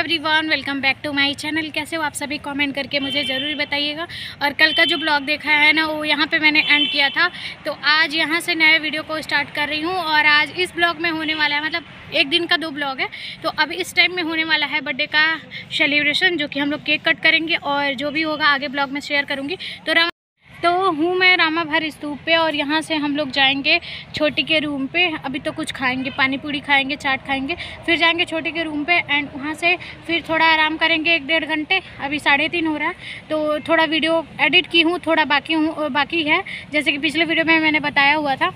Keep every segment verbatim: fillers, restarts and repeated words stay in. Everyone, welcome back to my channel. कैसे हो आप सभी, कमेंट करके मुझे ज़रूर बताइएगा। और कल का जो ब्लॉग देखा है ना, वो यहाँ पे मैंने एंड किया था, तो आज यहाँ से नए वीडियो को स्टार्ट कर रही हूँ। और आज इस ब्लॉग में होने वाला है, मतलब एक दिन का दो ब्लॉग है, तो अब इस टाइम में होने वाला है बर्थडे का सेलिब्रेशन, जो कि हम लोग केक कट करेंगे और जो भी होगा आगे ब्लॉग में शेयर करूँगी। तो तो हूँ मैं रामा भर स्तूप पे, और यहाँ से हम लोग जाएंगे छोटी के रूम पे। अभी तो कुछ खाएंगे, पानी पूरी खाएंगे, चाट खाएंगे, फिर जाएंगे छोटी के रूम पे एंड वहाँ से फिर थोड़ा आराम करेंगे एक डेढ़ घंटे। अभी साढ़े तीन हो रहा है, तो थोड़ा वीडियो एडिट की हूँ, थोड़ा बाकी हूँ बाकी है, जैसे कि पिछले वीडियो में मैंने बताया हुआ था,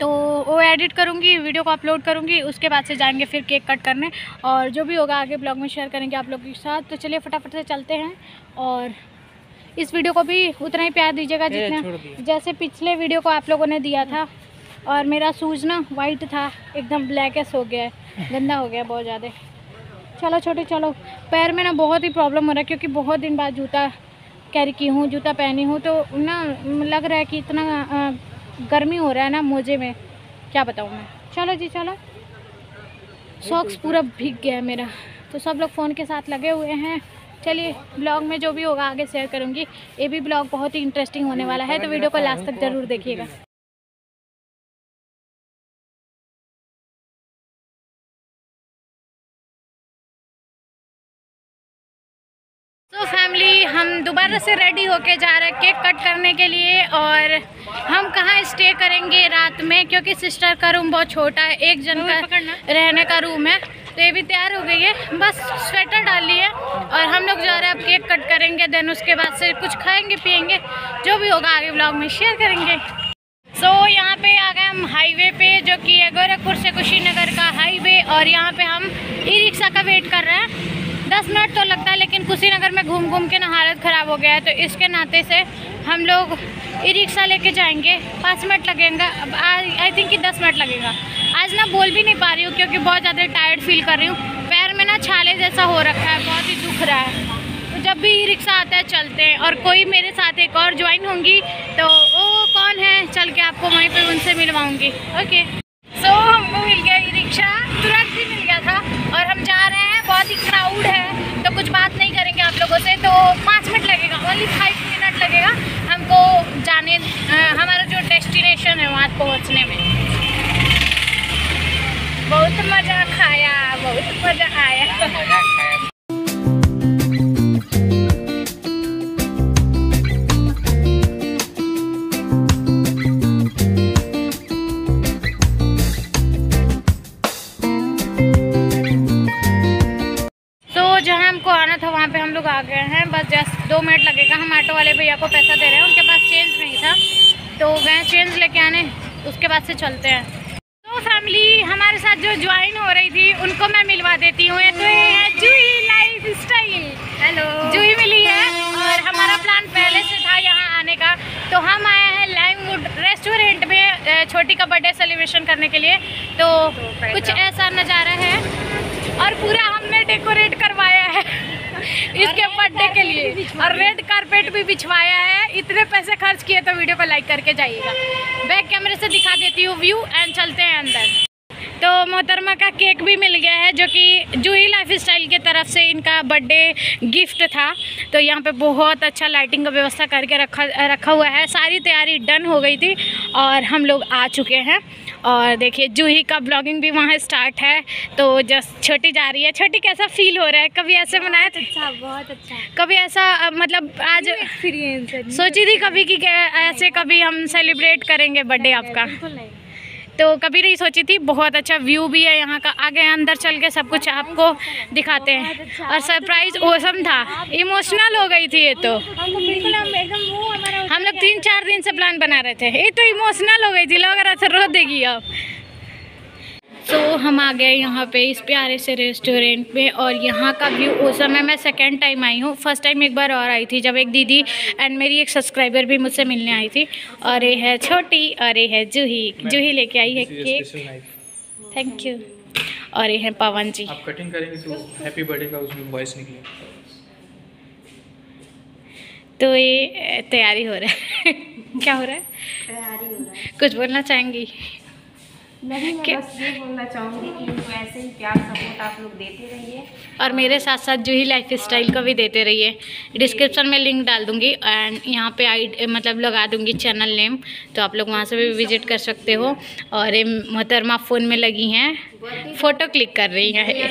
तो वो एडिट करूँगी, वीडियो को अपलोड करूँगी। उसके बाद से जाएंगे फिर केक कट करने, और जो भी होगा आगे ब्लॉग में शेयर करेंगे आप लोग के साथ। तो चलिए फटाफट से चलते हैं, और इस वीडियो को भी उतना ही प्यार दीजिएगा जितना जैसे पिछले वीडियो को आप लोगों ने दिया था। और मेरा सूज ना वाइट था, एकदम ब्लैकेस हो गया है, गंदा हो गया बहुत ज़्यादा। चलो छोटे चलो। पैर में ना बहुत ही प्रॉब्लम हो रहा है, क्योंकि बहुत दिन बाद जूता कैरी की हूँ, जूता पहनी हूँ, तो ना लग रहा है कि इतना गर्मी हो रहा है ना मोजे में, क्या बताऊँ मैं। चलो जी चलो। सॉक्स पूरा भीग गया है मेरा। तो सब लोग फ़ोन के साथ लगे हुए हैं। चलिए ब्लॉग में जो भी होगा आगे शेयर करूंगी। ये भी ब्लॉग बहुत ही इंटरेस्टिंग होने वाला है, तो वीडियो को लास्ट तक जरूर देखिएगा। तो फैमिली, हम दोबारा से रेडी होके जा रहे हैं केक कट करने के लिए। और हम कहाँ स्टे करेंगे रात में, क्योंकि सिस्टर का रूम बहुत छोटा है, एक जन का रहने का रूम है। तो ये भी तैयार हो गई है, बस स्वेटर डाल ली है, और हम लोग जा रहे हैं अब केक कट करेंगे। देन उसके बाद से कुछ खाएंगे पिएंगे, जो भी होगा आगे ब्लॉग में शेयर करेंगे। सो so, यहाँ पे आ गए हम हाईवे पे, जो कि है गोरखपुर से कुशीनगर का हाईवे। और यहाँ पे हम ई रिक्शा का वेट कर रहे हैं। दस मिनट तो लगता है, लेकिन कुशीनगर में घूम घूम के ना हालत ख़राब हो गया है, तो इसके नाते से हम लोग ई रिक्शा लेके जाएंगे। पाँच मिनट लगेगा, आई थिंक कि दस मिनट लगेगा। आज ना बोल भी नहीं पा रही हूँ, क्योंकि बहुत ज़्यादा टायर्ड फील कर रही हूँ। पैर में ना छाले जैसा हो रखा है, बहुत ही दुख रहा है। तो जब भी ई रिक्शा आता है चलते हैं, और कोई मेरे साथ एक और ज्वाइन होंगी, तो वो कौन है चल के आपको वहीं पर उनसे मिलवाऊँगी। ओके। सो हमको मिल गया ई रिक्शा, तुरंत ही मिल गया था, और हम जा रहे हैं। बहुत ही क्राउड है, तो कुछ बात नहीं करेंगे आप लोगों से। तो पाँच मिनट लगेगा, ओनली फाइव मिनट लगेगा हमको जाने, हमारा जो डेस्टिनेशन है वहाँ पहुँचने में। बहुत मज़ा खाया, बहुत मज़ा आया। हमको आना था वहाँ पे हम लोग आ गए हैं, बस जस्ट दो मिनट लगेगा। हम ऑटो वाले भैया को पैसा दे रहे हैं, उनके पास चेंज नहीं था, तो गए चेंज लेके आने। उसके बाद से चलते हैं। तो फैमिली, हमारे साथ जो ज्वाइन हो रही थी उनको मैं मिलवा देती हूँ। तो ये है जूही लाइफस्टाइल। हेलो, जूही मिली है। और हमारा प्लान पहले से था यहाँ आने का, तो हम आए हैं लाइमवुड रेस्टोरेंट में छोटी का बर्थडे सेलिब्रेशन करने के लिए। तो कुछ ऐसा नज़ारा है, और पूरा हमने डेकोरेट करवाया है इसके बर्थडे के लिए, और रेड कारपेट भी बिछवाया है। इतने पैसे खर्च किए, तो वीडियो को लाइक करके जाइएगा। बैक कैमरे से दिखा देती हूँ व्यू, एंड चलते हैं अंदर। तो मोहतरमा का केक भी मिल गया है, जो कि जूही लाइफस्टाइल की तरफ से इनका बर्थडे गिफ्ट था। तो यहाँ पे बहुत अच्छा लाइटिंग का व्यवस्था करके रखा रखा हुआ है। सारी तैयारी डन हो गई थी, और हम लोग आ चुके हैं। और देखिए जूही का ब्लॉगिंग भी वहाँ स्टार्ट है। तो जस्ट छोटी जा रही है। छोटी, कैसा फील हो रहा है? कभी ऐसे मनाया था? अच्छा, बहुत अच्छा। कभी ऐसा, मतलब आज एक्सपीरियंस सोची थी कभी कि ऐसे कभी हम सेलिब्रेट करेंगे बर्थडे आपका? तो कभी नहीं सोची थी। बहुत अच्छा व्यू भी है यहाँ का। आगे अंदर चल के सब कुछ आपको दिखाते हैं। और सरप्राइज ओसम था, इमोशनल हो गई थी ये। तो हम लोग तीन चार दिन से प्लान बना रहे थे, ये तो इमोशनल हो गई थी, लग रहा था रो देगी अब। तो हम आ गए यहाँ पे इस प्यारे से रेस्टोरेंट में, और यहाँ का व्यू औसम है। मैं सेकंड टाइम आई हूँ, फर्स्ट टाइम एक बार और आई थी, जब एक दीदी एंड मेरी एक सब्सक्राइबर भी मुझसे मिलने आई थी। और ये है छोटी, और ये है जूही। जूही लेके आई है केक, थैंक यू। और ये है पवन जी। आप कटिंग करेंगे तो हैप्पी बर्थडे का उसमें वॉइस निकलेगा। तो ये तैयारी हो रहा है क्या हो रहा है? तैयारी हो रहा है। कुछ बोलना चाहेंगी? नहीं, मैं बस ये बोलना चाहूँगी कि इनको ऐसे ही प्यार सपोर्ट आप लोग देते रहिए और मेरे साथ साथ जूही लाइफ स्टाइल को भी देते रहिए। डिस्क्रिप्शन में लिंक डाल दूँगी एंड यहाँ पे आई मतलब लगा दूँगी चैनल नेम, तो आप लोग वहाँ से भी विजिट कर सकते हो। और ये मोहतरमा फ़ोन में लगी हैं, फ़ोटो क्लिक कर रही हैं।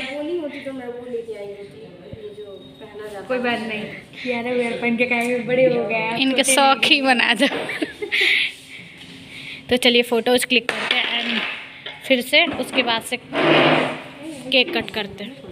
कोई बात नहीं, यार वेयर पहन के काहे बड़े हो गए, इनके शौक ही बना दो। तो चलिए फ़ोटोज़ क्लिक करते हैं एंड फिर से उसके बाद से केक कट करते हैं।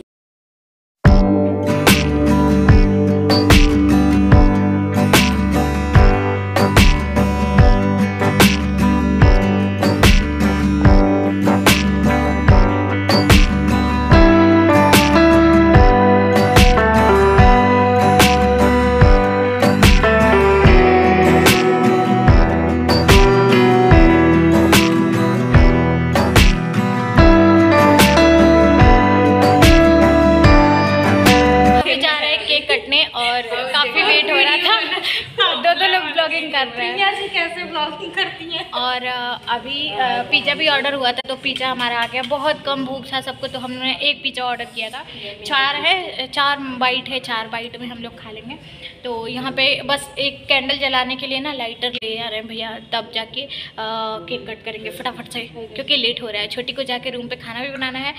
और अभी पिज़्ज़ा भी ऑर्डर हुआ था तो पिज़्ज़ा हमारा आ गया। बहुत कम भूख था सबको, तो हमने एक पिज़्ज़ा ऑर्डर किया था। चार है चार बाइट है चार बाइट में हम लोग खा लेंगे। तो यहाँ पे बस एक कैंडल जलाने के लिए ना लाइटर ले आ रहे हैं भैया, तब जाके केक कट करेंगे फटाफट से, क्योंकि लेट हो रहा है। छोटी को जाके रूम पे खाना भी बनाना है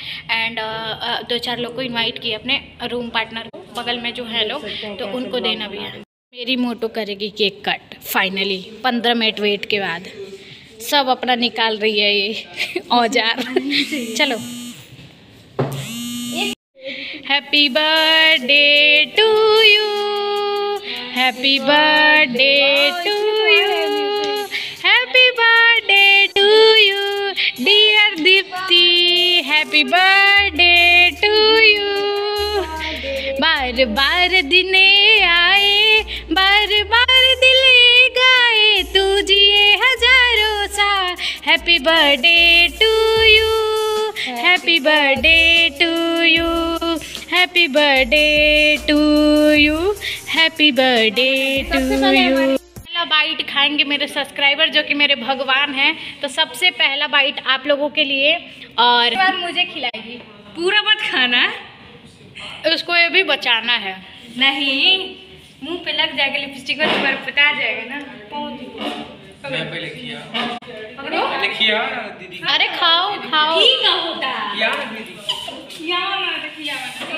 एंड दो चार लोग को इन्वाइट किए अपने रूम पार्टनर को, बगल में जो है लोग, तो उनको देना भी है। मेरी मोटो करेगी केक कट फाइनली पंद्रह मिनट वेट के बाद। सब अपना निकाल रही है ये औजार। चलो, happy birthday to you, happy birthday to you, happy birthday to you dear Deepti, happy birthday to you. बार बार दिने आए, बार बार दिले गाए, तू जिए हजारों सा। Happy birthday to you, happy birthday to you, happy birthday to you, happy birthday to you. पहला बाइट खाएंगे मेरे सब्सक्राइबर जो कि मेरे भगवान हैं, तो सबसे पहला बाइट आप लोगों के लिए। और बार मुझे खिलाएगी, पूरा मत खाना, उसको ये भी बचाना है। नहीं, मुंह पे लग जाएगा लिपस्टिक, पर पता जाएगा ना। मैं पहले किया, पहले किया दीदी। अरे खाओ खाओ, ठीक होता किया दीदी, किया ना किया ना।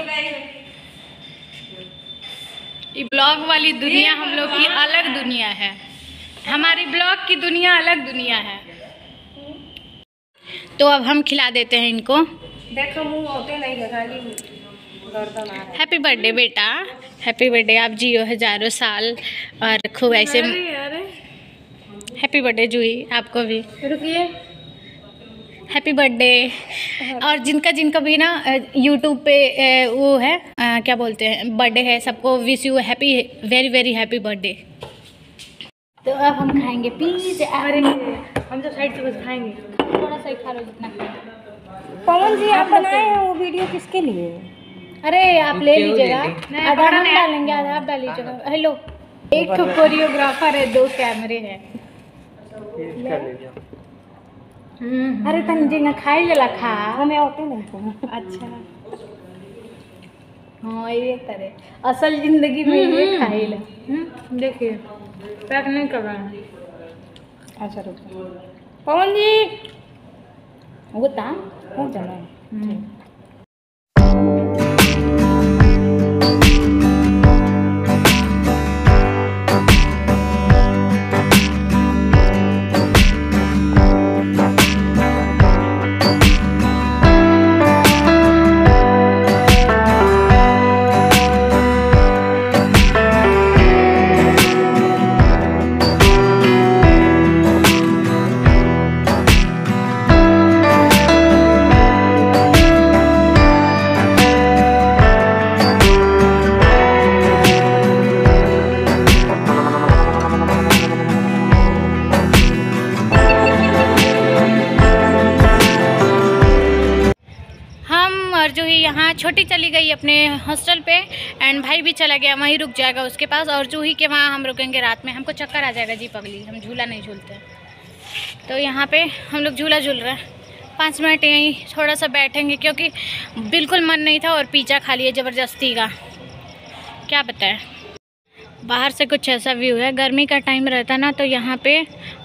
ये ब्लॉग वाली दुनिया हम लोग की अलग दुनिया है, हमारी ब्लॉग की दुनिया अलग दुनिया है। तो अब हम खिला देते हैं इनको। देखो मुंह होते नहीं खाली। हैप्पी बर्थडे बेटा, हैप्पी बर्थडे, आप जियो हजारों साल और खूब ऐसे। हैप्पी बर्थडे जूही, आपको भी। रुकिए, हैप्पी बर्थडे। और जिनका जिनका भी ना यूट्यूब पे वो है आ, क्या बोलते हैं, बर्थडे है, सबको wish you happy very very happy birthday. तो अब हम खाएंगे प्लीज, हम तो साइड से बस खाएंगे, थोड़ा सा खा लो जितना। पवन जी आप बनाए हैं वो वीडियो किसके लिए? अरे आप ले लीजिएगा, आधा हम डालेंगे, आधा आप डाल लीजिएगा। हेलो, एक तो कोरियोग्राफर है, दो कैमरे हैं। अरे तंजी ना खाई जला खा, हमें होते नहीं। अच्छा हाँ, ये तरह असल जिंदगी में ये खाई ला। देखिए पैक नहीं कर रहा। अच्छा रुको पवन जी, वो ताम हो जाना। छोटी चली गई अपने हॉस्टल पे एंड भाई भी चला गया, वहीं रुक जाएगा उसके पास। और जूही के वहाँ हम रुकेंगे रात में, हमको चक्कर आ जाएगा जी पगली, हम झूला नहीं झूलते। तो यहाँ पे हम लोग झूला झूल रहे हैं, पाँच मिनट यहीं थोड़ा सा बैठेंगे क्योंकि बिल्कुल मन नहीं था और पिज़्ज़ा खा लिए ज़बरदस्ती का, क्या बताएं। बाहर से कुछ ऐसा व्यू है, गर्मी का टाइम रहता ना तो यहाँ पे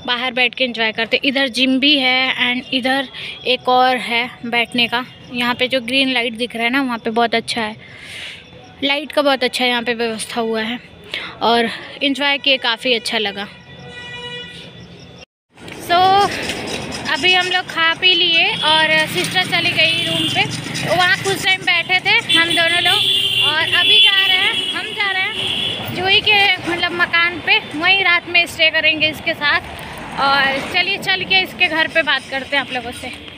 बाहर बैठ के एंजॉय करते। इधर जिम भी है एंड इधर एक और है बैठने का। यहाँ पे जो ग्रीन लाइट दिख रहा है ना वहाँ पे बहुत अच्छा है, लाइट का बहुत अच्छा यहाँ पे व्यवस्था हुआ है और एंजॉय किए, काफ़ी अच्छा लगा। सो so, अभी हम लोग खा पी लिए और सिस्टर चली गई रूम पे, वहाँ कुछ टाइम बैठे थे हम दोनों लोग और अभी जा रहे हैं, हम जा रहे हैं जूही के मतलब मकान पे, वहीं रात में स्टे करेंगे इसके साथ। और चलिए चल के इसके घर पे बात करते हैं आप लोगों से।